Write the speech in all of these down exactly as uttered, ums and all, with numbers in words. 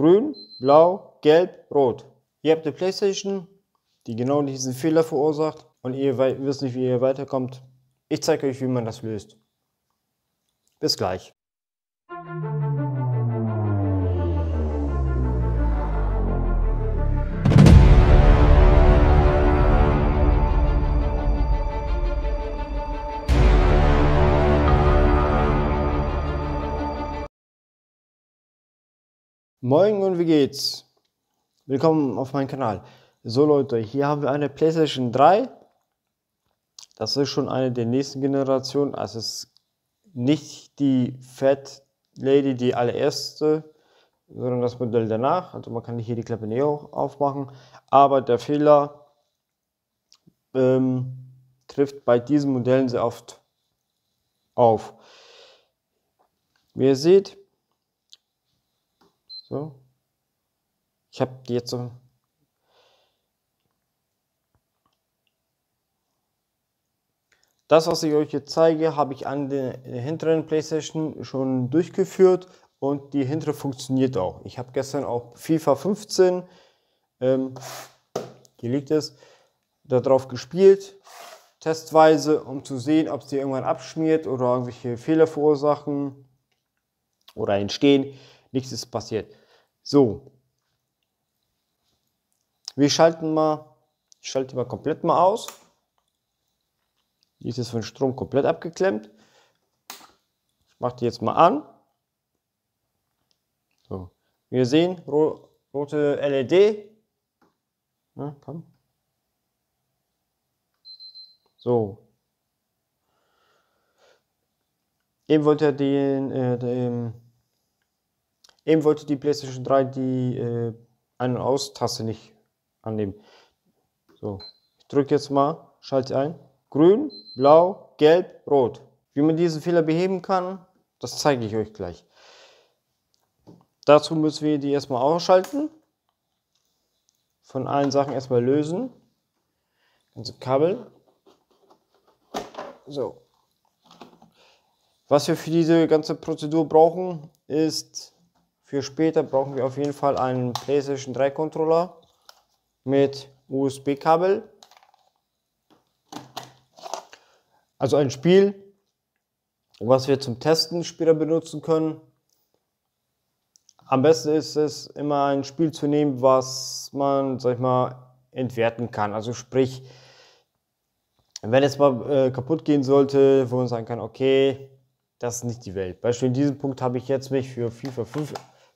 Grün, Blau, Gelb, Rot. Ihr habt eine PlayStation, die genau diesen Fehler verursacht und ihr wisst nicht, wie ihr weiterkommt. Ich zeige euch, wie man das löst. Bis gleich. Moin und wie geht's? Willkommen auf meinem Kanal. So Leute, hier haben wir eine PlayStation drei. Das ist schon eine der nächsten Generationen. Also es ist nicht die Fat Lady, die allererste, sondern das Modell danach. Also man kann hier die Klappe näher aufmachen. Aber der Fehler ähm, trifft bei diesen Modellen sehr oft auf. Wie ihr seht, so. Ich habe die jetzt so. Das, was ich euch jetzt zeige, habe ich an der hinteren PlayStation schon durchgeführt und die hintere funktioniert auch. Ich habe gestern auch FIFA fünfzehn, ähm, hier liegt es, darauf gespielt, testweise, um zu sehen, ob sie irgendwann abschmiert oder irgendwelche Fehler verursachen oder entstehen. Nichts ist passiert. So, wir schalten mal, ich schalte mal komplett mal aus. Die ist jetzt von Strom komplett abgeklemmt. Ich mache die jetzt mal an. So, wir sehen ro rote L E D. Na, komm. So, eben wollte er den, äh, den Eben wollte die PlayStation drei die äh, An- und Aus-Taste nicht annehmen. So, ich drücke jetzt mal, schalte ein. Grün, Blau, Gelb, Rot. Wie man diesen Fehler beheben kann, das zeige ich euch gleich. Dazu müssen wir die erstmal ausschalten. Von allen Sachen erstmal lösen. Ganze Kabel. So. Was wir für diese ganze Prozedur brauchen, ist... Für später brauchen wir auf jeden Fall einen PlayStation drei Controller mit U S B-Kabel. Also ein Spiel, was wir zum Testen später benutzen können. Am besten ist es, immer ein Spiel zu nehmen, was man, sag ich mal, entwerten kann. Also sprich, wenn es mal äh, kaputt gehen sollte, wo man sagen kann, okay, das ist nicht die Welt. Beispielsweise in diesem Punkt habe ich jetzt mich für FIFA fünf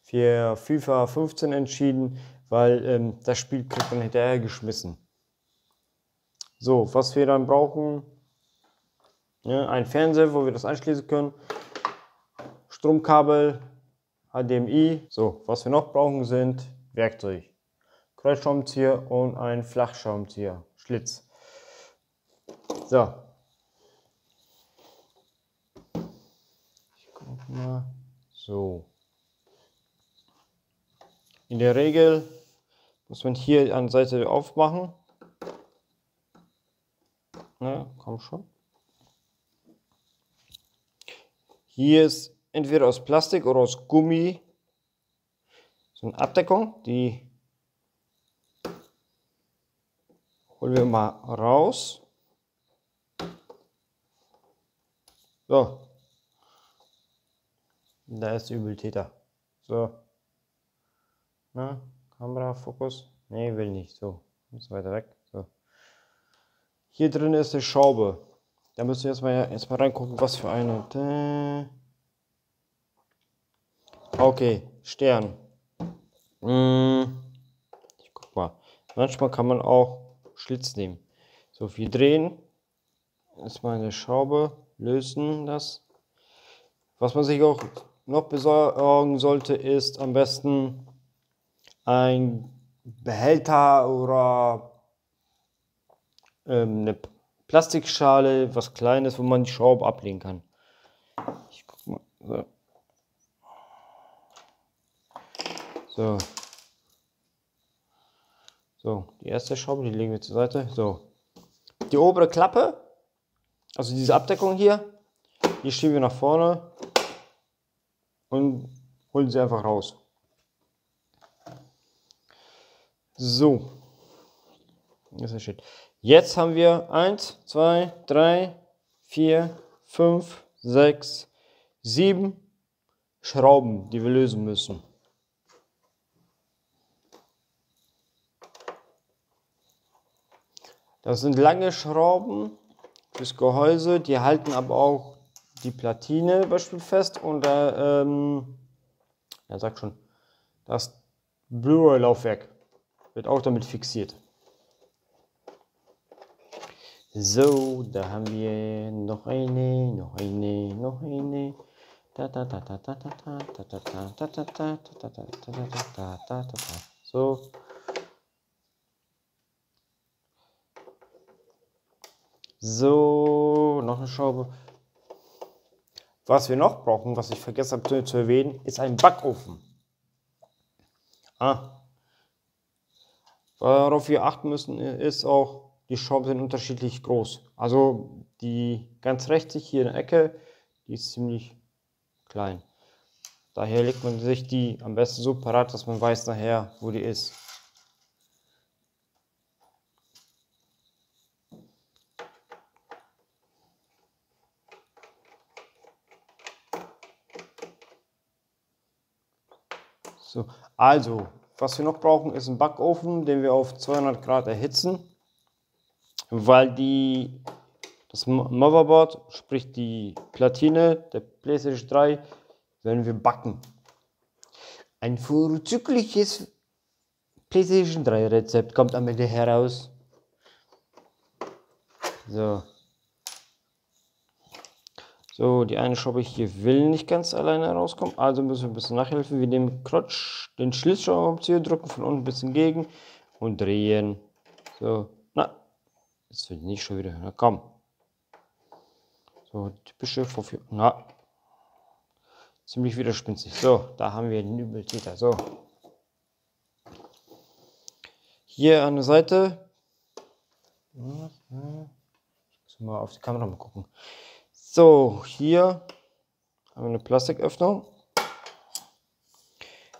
für FIFA fünfzehn entschieden, weil ähm, das Spiel kriegt man hinterher geschmissen. So, was wir dann brauchen, ja, ein Fernseher, wo wir das anschließen können, Stromkabel, H D M I. So, was wir noch brauchen sind Werkzeug, Kreuzschraubenzieher und ein Flachschraubenzieher, Schlitz. So. Ich guck mal. So. In der Regel muss man hier an der Seite aufmachen. Na, komm schon. Hier ist entweder aus Plastik oder aus Gummi so eine Abdeckung. Die holen wir mal raus. So. Da ist der Übeltäter. So. Na, Kamera, Fokus. Ne, will nicht. So, muss weiter weg. So. Hier drin ist eine Schraube. Da müssen wir jetzt mal, jetzt mal reingucken, was für eine. Okay, Stern. Hm. Ich guck mal. Manchmal kann man auch Schlitz nehmen. So, wir drehen. Erstmal eine Schraube. Lösen das. Was man sich auch noch besorgen sollte, ist am besten ein Behälter oder ähm, eine Plastikschale, was Kleines, wo man die Schraube ablegen kann. Ich guck mal. So. So. So, die erste Schraube, die legen wir zur Seite. So. Die obere Klappe, also diese Abdeckung hier, die schieben wir nach vorne und holen sie einfach raus. So. Das ist shit. Jetzt haben wir eins, zwei, drei, vier, fünf, sechs, sieben Schrauben, die wir lösen müssen. Das sind lange Schrauben fürs Gehäuse, die halten aber auch die Platine beispielsweise fest und da, ähm, ja, sag schon, das Blu-ray-Laufwerk wird auch damit fixiert. So, da haben wir noch eine, noch eine, noch eine. So. So, noch eine Schraube. Was wir noch brauchen, was ich vergessen habe zu erwähnen, ist ein Backofen. Ah. Worauf wir achten müssen, ist auch, die Schrauben sind unterschiedlich groß. Also die ganz rechts hier in der Ecke, die ist ziemlich klein. Daher legt man sich die am besten so parat, dass man weiß nachher, wo die ist. So, also, was wir noch brauchen, ist ein Backofen, den wir auf zweihundert Grad erhitzen. Weil die, das Motherboard, sprich die Platine der PlayStation drei, werden wir backen. Ein vorzügliches PlayStation drei Rezept kommt am Ende heraus. So. So, die eine Schraube hier will nicht ganz alleine rauskommen, also müssen wir ein bisschen nachhelfen. Wir nehmen Klotsch, den Schlitzohrenzieher, drücken von unten ein bisschen gegen und drehen. So. Jetzt will ich nicht schon wieder. Na komm. So, typische Vorführ. Na. Ziemlich widerspenstig. So, da haben wir den Übeltäter. So. Hier an der Seite. Ich muss mal auf die Kamera mal gucken. So, hier haben wir eine Plastiköffnung.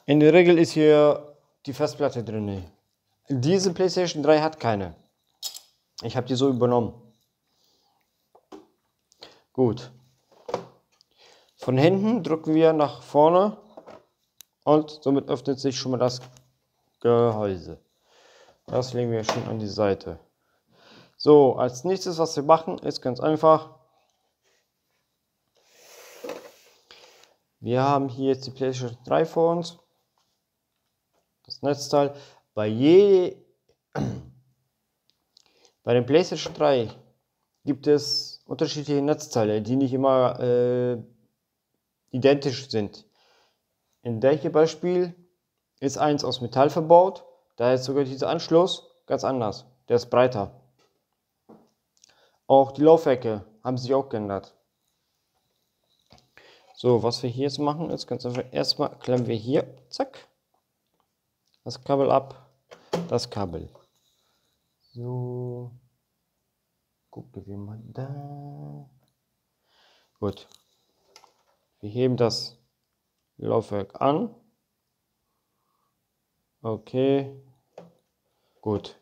In der Regel ist hier die Festplatte drin. Diese PlayStation drei hat keine. Ich habe die so übernommen. Gut. Von hinten drücken wir nach vorne und somit öffnet sich schon mal das Gehäuse. Das legen wir schon an die Seite. So, als nächstes, was wir machen, ist ganz einfach. Wir haben hier jetzt die PlayStation drei vor uns. Das Netzteil. Bei je... Bei den PlayStation drei gibt es unterschiedliche Netzteile, die nicht immer äh, identisch sind. In der hier Beispiel ist eins aus Metall verbaut, da ist sogar dieser Anschluss ganz anders, der ist breiter. Auch die Laufwerke haben sich auch geändert. So, was wir hier jetzt machen, ist ganz einfach, erstmal klemmen wir hier, zack, das Kabel ab, das Kabel. So, gucken wir mal da. Gut. Wir heben das Laufwerk an. Okay. Gut.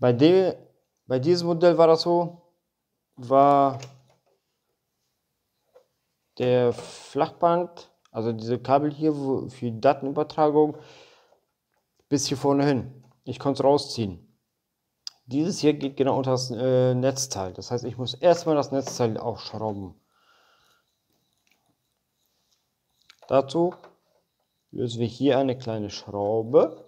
Bei dem, bei diesem Modell war das so, war der Flachband, also diese Kabel hier für Datenübertragung, bis hier vorne hin. Ich konnte es rausziehen. Dieses hier geht genau unter das äh, Netzteil. Das heißt, ich muss erstmal das Netzteil aufschrauben. Dazu lösen wir hier eine kleine Schraube.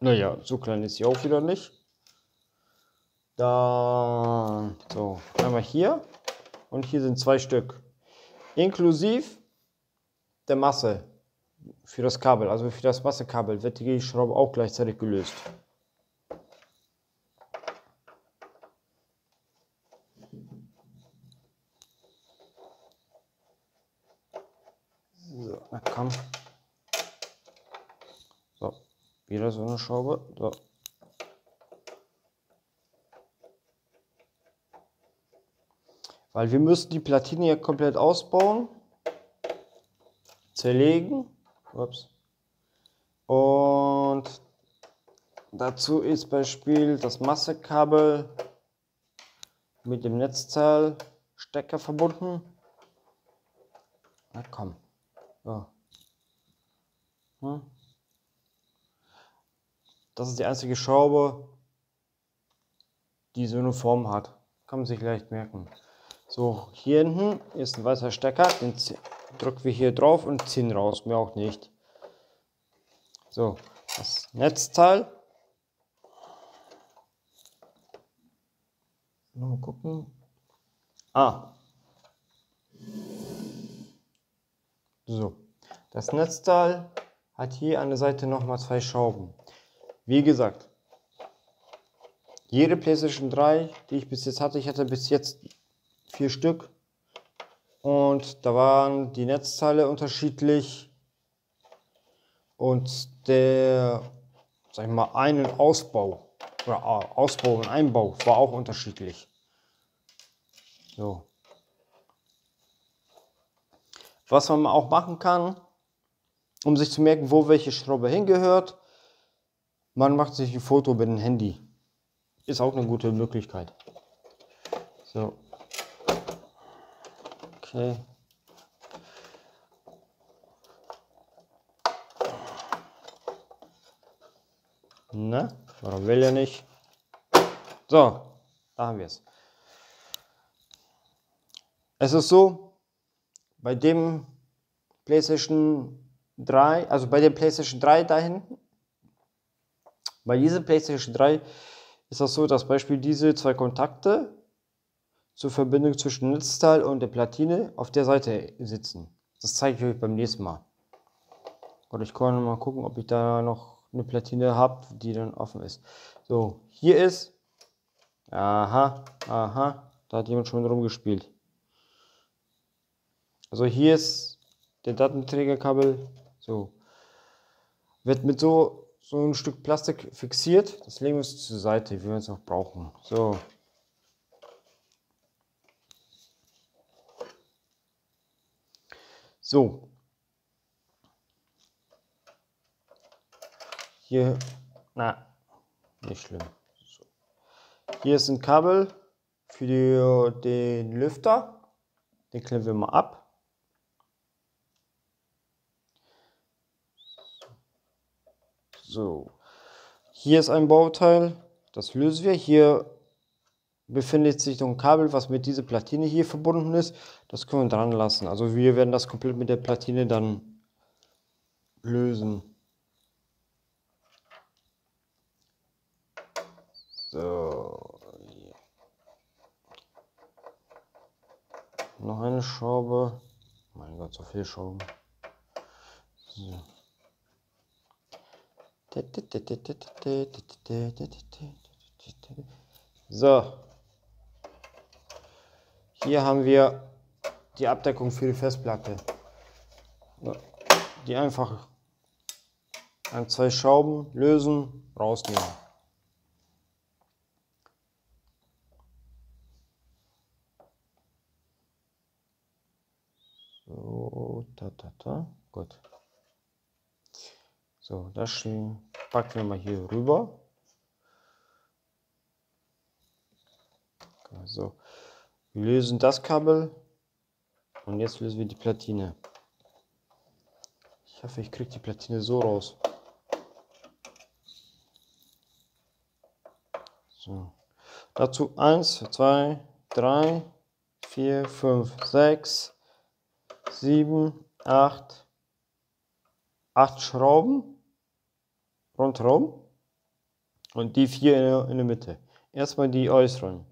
Naja, so klein ist sie auch wieder nicht. Dann, so, einmal hier und hier sind zwei Stück. Inklusiv der Masse für das Kabel, also für das Massekabel wird die Schraube auch gleichzeitig gelöst. So, na komm. So, wieder so eine Schraube. So. Weil wir müssen die Platine ja komplett ausbauen, zerlegen, ups. Und dazu ist beispielsweise das Massekabel mit dem Netzteilstecker verbunden. Na komm. So. Hm. Das ist die einzige Schraube, die so eine Form hat. Kann man sich leicht merken. So, hier hinten ist ein weißer Stecker, den drücken wir hier drauf und ziehen raus, mehr auch nicht. So, das Netzteil. Mal gucken. Ah. So, das Netzteil hat hier an der Seite nochmal zwei Schrauben. Wie gesagt, jede PlayStation drei, die ich bis jetzt hatte, ich hatte bis jetzt vier Stück und da waren die Netzteile unterschiedlich und der, sag ich mal, Ein- und Ausbau oder Ausbau und Einbau war auch unterschiedlich. So. Was man auch machen kann, um sich zu merken, wo welche Schraube hingehört, man macht sich ein Foto mit dem Handy. Ist auch eine gute Möglichkeit. So. Okay. Ne? Warum will er nicht? So, da haben wir es. Es ist so, bei dem PlayStation drei, also bei dem PlayStation drei da hinten, bei dieser PlayStation drei ist das so, dass beispielsweise diese zwei Kontakte zur Verbindung zwischen Netzteil und der Platine auf der Seite sitzen. Das zeige ich euch beim nächsten Mal. Und ich kann mal gucken, ob ich da noch eine Platine habe, die dann offen ist. So, hier ist, aha, aha, da hat jemand schon rumgespielt. Also hier ist der Datenträgerkabel, so, wird mit so so ein Stück Plastik fixiert. Das legen wir uns zur Seite, wie wir es noch brauchen. So. So. Hier, na, nicht schlimm. So. Hier ist ein Kabel für die, den Lüfter. Den klemmen wir mal ab. So, hier ist ein Bauteil, das lösen wir. Hier befindet sich noch ein Kabel, was mit dieser Platine hier verbunden ist. Das können wir dran lassen. Also wir werden das komplett mit der Platine dann lösen. So. Noch eine Schraube. Mein Gott, so viele Schrauben. So. So, hier haben wir die Abdeckung für die Festplatte. Die einfach an zwei Schrauben lösen, rausnehmen. So, da, da, da. Gut. So, das packen wir mal hier rüber. So, wir lösen das Kabel und jetzt lösen wir die Platine. Ich hoffe, ich kriege die Platine so raus. So. Dazu eins, zwei, drei, vier, fünf, sechs, sieben, acht, acht Schrauben. Rundherum und die vier in der, in der Mitte. Erstmal die äußeren.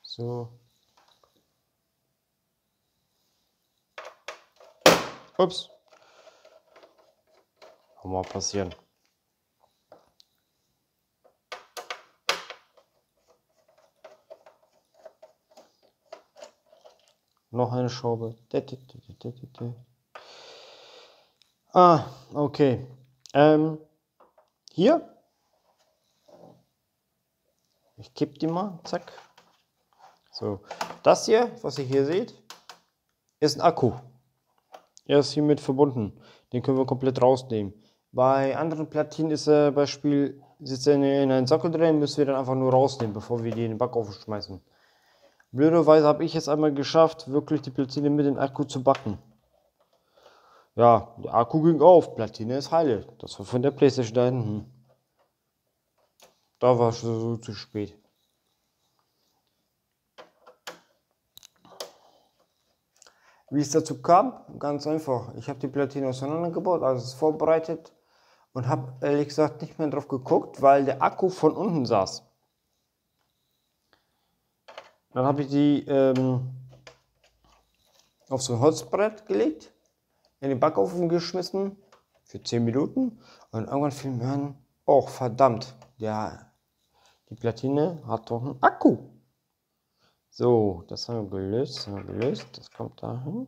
So. Ups. Kann mal passieren. Noch eine Schraube. Ah, okay. Ähm, hier. Ich kipp die mal. Zack. So. Das hier, was ihr hier seht, ist ein Akku. Er ist hiermit verbunden. Den können wir komplett rausnehmen. Bei anderen Platinen ist er zum Beispiel, sitzt er in einen Sockel drin, müssen wir dann einfach nur rausnehmen, bevor wir die in den Backofen schmeißen. Blöderweise habe ich jetzt einmal geschafft, wirklich die Platine mit dem Akku zu backen. Ja, der Akku ging auf, Platine ist heile. Das war von der PlayStation da hinten. Da war es so zu spät. Wie es dazu kam? Ganz einfach. Ich habe die Platine auseinandergebaut, also es vorbereitet und habe ehrlich gesagt nicht mehr drauf geguckt, weil der Akku von unten saß. Dann habe ich die ähm, auf so ein Holzbrett gelegt, in den Backofen geschmissen für zehn Minuten und irgendwann fiel mir an, oh verdammt, ja, die Platine hat doch einen Akku. So, das haben wir gelöst, das haben wir gelöst, das kommt dahin.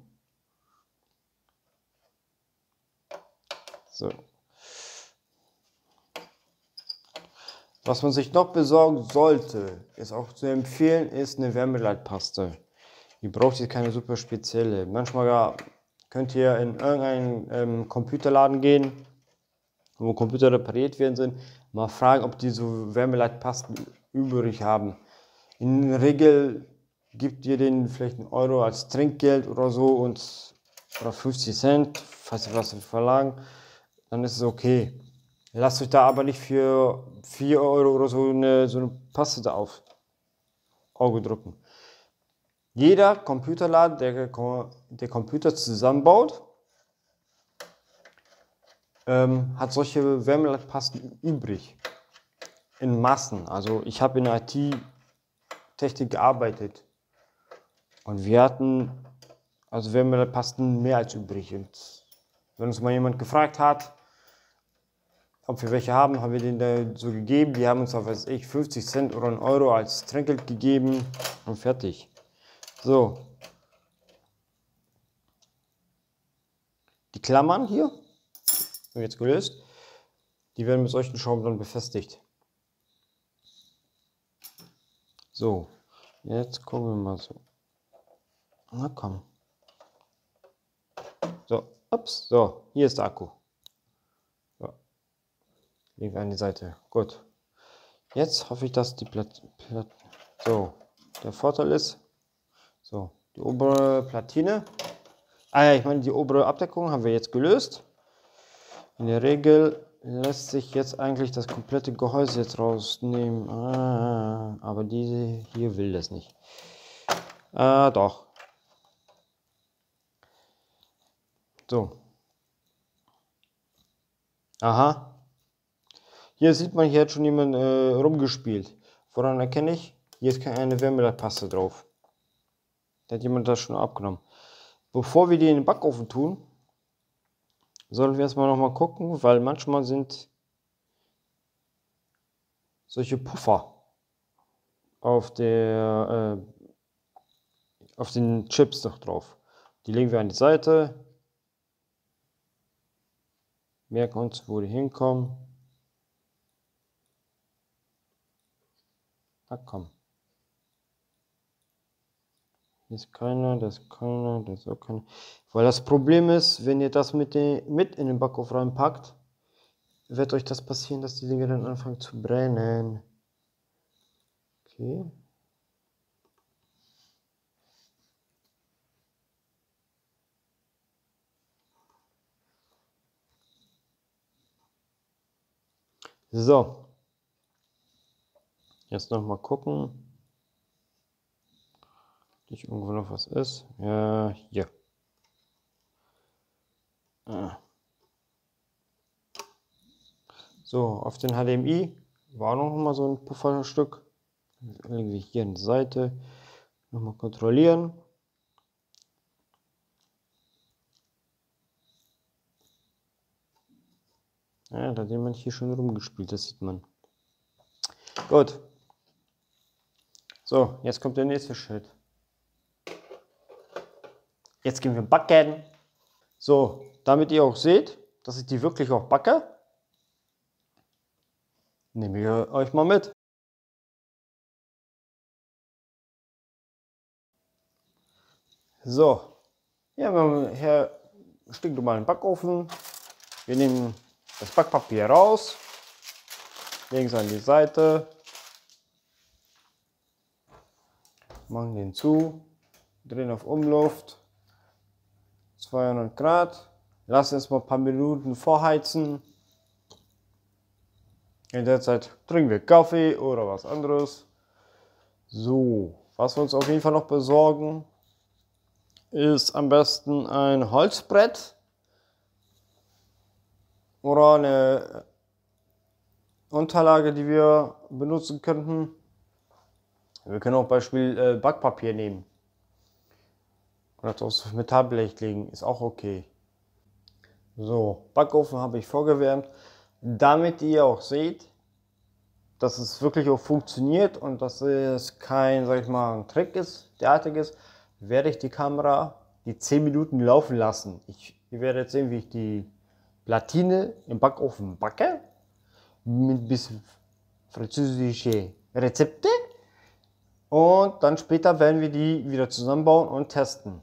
So. Was man sich noch besorgen sollte, ist auch zu empfehlen, ist eine Wärmeleitpaste. Ihr braucht jetzt keine super spezielle. Manchmal ja, könnt ihr in irgendeinen ähm, Computerladen gehen, wo Computer repariert werden sind, mal fragen, ob die so Wärmeleitpasten übrig haben. In der Regel gibt ihr denen vielleicht einen Euro als Trinkgeld oder so und oder fünfzig Cent, falls ihr was verlangen, dann ist es okay. Lasst euch da aber nicht für vier Euro oder so eine, so eine Paste da auf Auge drücken. Jeder Computerladen, der der Computer zusammenbaut, ähm, hat solche Wärmeleitpasten übrig. In Massen. Also ich habe in der I T-Technik gearbeitet. Und wir hatten also Wärmeleitpasten mehr als übrig. Und wenn uns mal jemand gefragt hat, ob wir welche haben, haben wir denen da so gegeben. Die haben uns auf, weiß ich, fünfzig Cent oder einen Euro als Trinkgeld gegeben und fertig. So. Die Klammern hier, haben wir jetzt gelöst, die werden mit solchen Schrauben dann befestigt. So, jetzt gucken wir mal so. Na komm. So, ups, so, hier ist der Akku. Legen wir an die Seite. Gut. Jetzt hoffe ich, dass die Platten. Plat so, der Vorteil ist, so, die obere Platine. Ah ja, ich meine, die obere Abdeckung haben wir jetzt gelöst. In der Regel lässt sich jetzt eigentlich das komplette Gehäuse jetzt rausnehmen. Ah, aber diese hier will das nicht. Ah, doch. So. Aha. Hier sieht man, hier hat schon jemand äh, rumgespielt. Woran erkenne ich? Hier ist keine Wärmeleitpaste drauf. Da hat jemand das schon abgenommen. Bevor wir die in den Backofen tun, sollen wir erstmal nochmal gucken, weil manchmal sind solche Puffer auf, der, äh, auf den Chips noch drauf. Die legen wir an die Seite. Merken uns, wo die hinkommen. Na komm. Hier ist keiner, das ist keiner, das ist auch keiner. Weil das Problem ist, wenn ihr das mit, den, mit in den Backofen reinpackt, wird euch das passieren, dass die Dinger dann anfangen zu brennen. Okay. So. Jetzt noch mal gucken, ob nicht irgendwo noch was ist. Ja, hier. Ah. So, auf den H D M I war noch mal so ein Pufferstück. Legen wir hier an die Seite. Nochmal kontrollieren. Ja, da hat jemand hier schon rumgespielt, das sieht man. Gut. So, jetzt kommt der nächste Schritt. Jetzt gehen wir backen. So, damit ihr auch seht, dass ich die wirklich auch backe, nehme ich euch mal mit. So, hier haben wir hier einen stinknormalen Backofen. Wir nehmen das Backpapier raus, legen es an die Seite, machen den zu, drehen auf Umluft, zweihundert Grad, lassen es mal ein paar Minuten vorheizen. In der Zeit trinken wir Kaffee oder was anderes. So, was wir uns auf jeden Fall noch besorgen, ist am besten ein Holzbrett oder eine Unterlage, die wir benutzen könnten. Wir können auch Beispiel Backpapier nehmen oder das aufs Metallblech legen, ist auch okay. So, Backofen habe ich vorgewärmt, damit ihr auch seht, dass es wirklich auch funktioniert und dass es kein, sag ich mal, ein Trick ist, derartig ist, werde ich die Kamera die zehn Minuten laufen lassen. Ich, ihr werdet sehen, wie ich die Platine im Backofen backe mit ein bisschen französische Rezepte. Und dann später werden wir die wieder zusammenbauen und testen.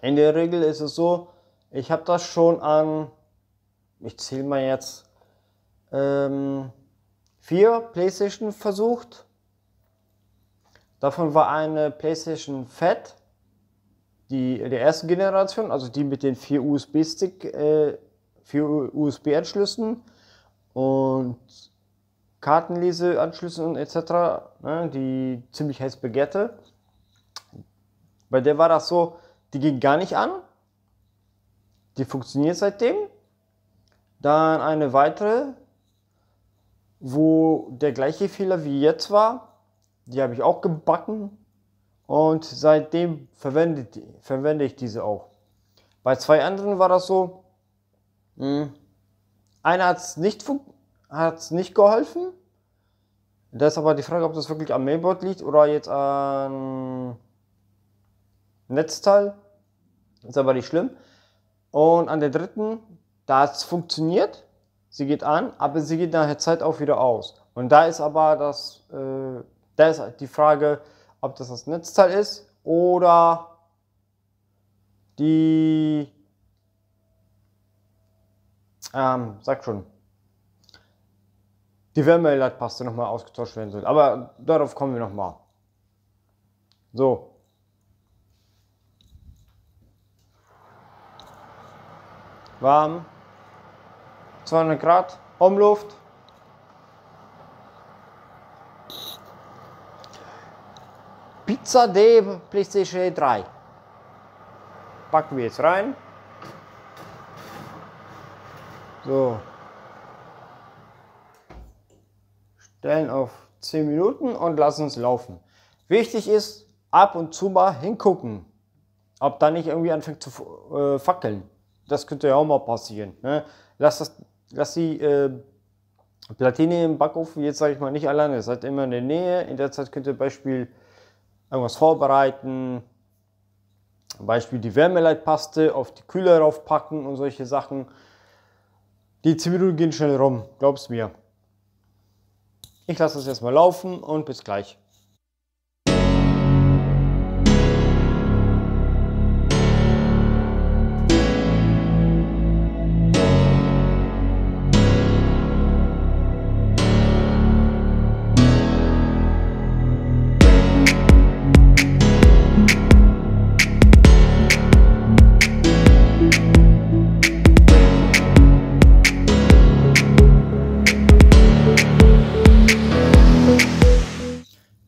In der Regel ist es so, ich habe das schon an, ich zähle mal jetzt, ähm, vier PlayStation versucht. Davon war eine PlayStation Fat, die der ersten Generation, also die mit den vier U S B-Stick, äh, vier U S B-Anschlüssen und Kartenleseanschlüssen und et cetera, ne, die ziemlich heiß begehrte. Bei der war das so, die ging gar nicht an, die funktioniert seitdem. Dann eine weitere, wo der gleiche Fehler wie jetzt war, die habe ich auch gebacken und seitdem verwende, verwende ich diese auch. Bei zwei anderen war das so, mh, einer hat es nicht funktioniert, hat es nicht geholfen. Da ist aber die Frage, ob das wirklich am Mainboard liegt oder jetzt am Netzteil. Ist aber nicht schlimm. Und an der dritten, da hat es funktioniert. Sie geht an, aber sie geht nach der Zeit auch wieder aus. Und da ist aber das, äh, da ist die Frage, ob das das Netzteil ist oder die, ähm, sag schon, die Wärmeleitpaste nochmal ausgetauscht werden soll. Aber darauf kommen wir nochmal. So. Warm. zweihundert Grad. Umluft. Pizza de PlayStation drei. Packen wir jetzt rein. So. Stellen auf zehn Minuten und lassen es laufen. Wichtig ist, ab und zu mal hingucken, ob da nicht irgendwie anfängt zu äh, fackeln. Das könnte ja auch mal passieren, ne? Lass, das, lass die äh, Platine im Backofen jetzt, sage ich mal, nicht alleine. Seid immer in der Nähe. In der Zeit könnt ihr Beispiel irgendwas vorbereiten. Zum Beispiel die Wärmeleitpaste auf die Kühler raufpacken und solche Sachen. Die zehn Minuten gehen schnell rum, glaub's mir. Ich lasse das jetzt mal laufen und bis gleich.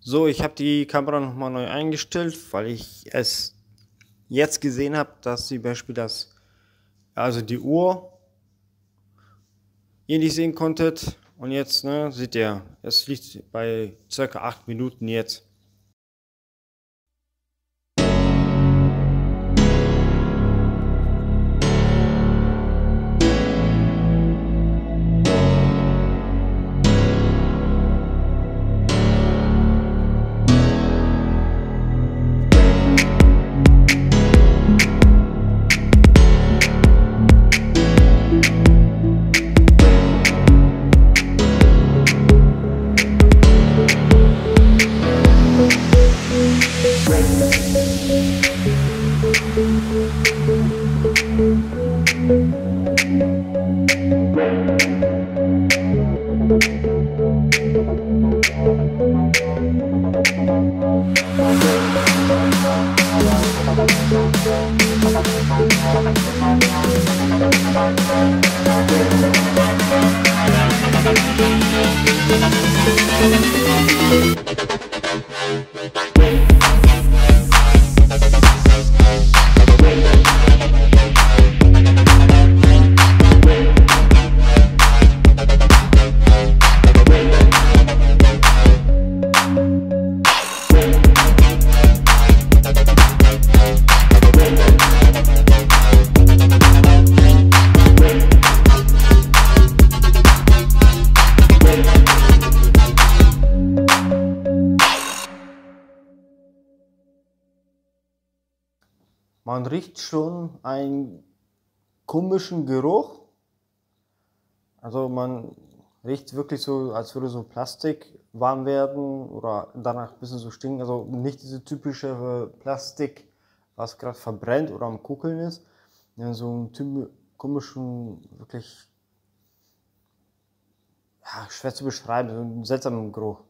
So, ich habe die Kamera nochmal neu eingestellt, weil ich es jetzt gesehen habe, dass zum Beispiel das, also die Uhr, ihr nicht sehen konntet. Und jetzt, ne, seht ihr, es liegt bei circa acht Minuten jetzt. Man riecht schon einen komischen Geruch, also man riecht wirklich so, als würde so Plastik warm werden oder danach ein bisschen so stinken, also nicht diese typische Plastik, was gerade verbrennt oder am Kuckeln ist, ja, so einen komischen, wirklich, ja, schwer zu beschreiben, so einen seltsamen Geruch.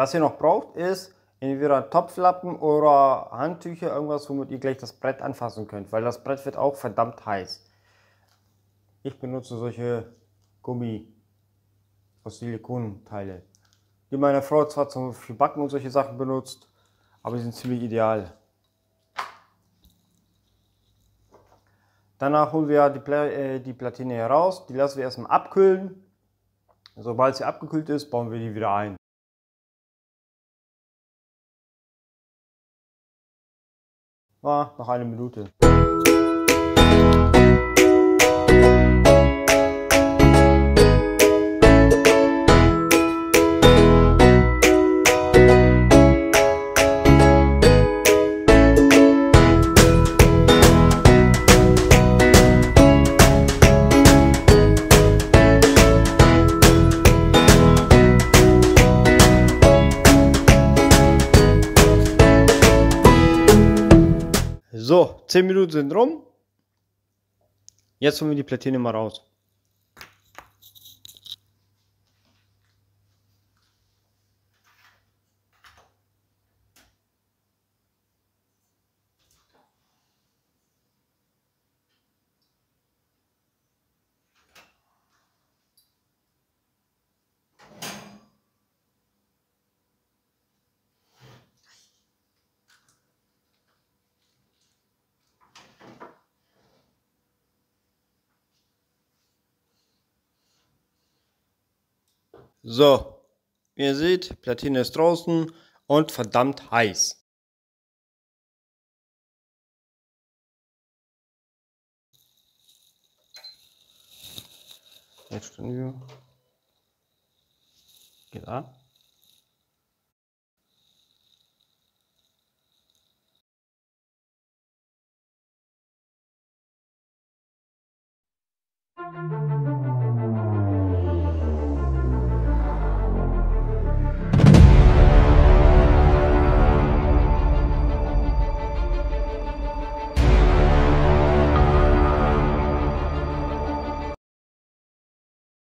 Was ihr noch braucht, ist entweder Topflappen oder Handtücher, irgendwas, womit ihr gleich das Brett anfassen könnt, weil das Brett wird auch verdammt heiß. Ich benutze solche Gummi aus Silikonteile, die meine Frau zwar zum Backen und solche Sachen benutzt, aber die sind ziemlich ideal. Danach holen wir die, Pla äh, die Platine heraus, die lassen wir erstmal abkühlen. Sobald sie abgekühlt ist, bauen wir die wieder ein. War noch eine Minute. So, zehn Minuten sind rum. Jetzt holen wir die Platine mal raus. So, wie ihr seht, Platine ist draußen und verdammt heiß. Jetzt stehen wir. Geht an.